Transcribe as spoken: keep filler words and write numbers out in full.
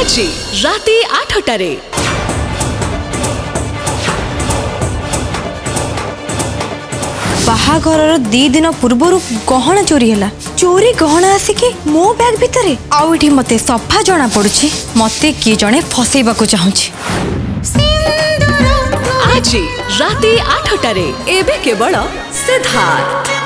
आजी राती आठटारे बाहाघरर दी दिन पूर्वरु गहना चोरी हैला। चोरी गहना आसिके मो बैग भितरे आउ इठी मते सफा जना पडुची। मते की जणे फसेबाको चाहुची। आजी राती आठटारे एबे केवल सिद्धार्थ।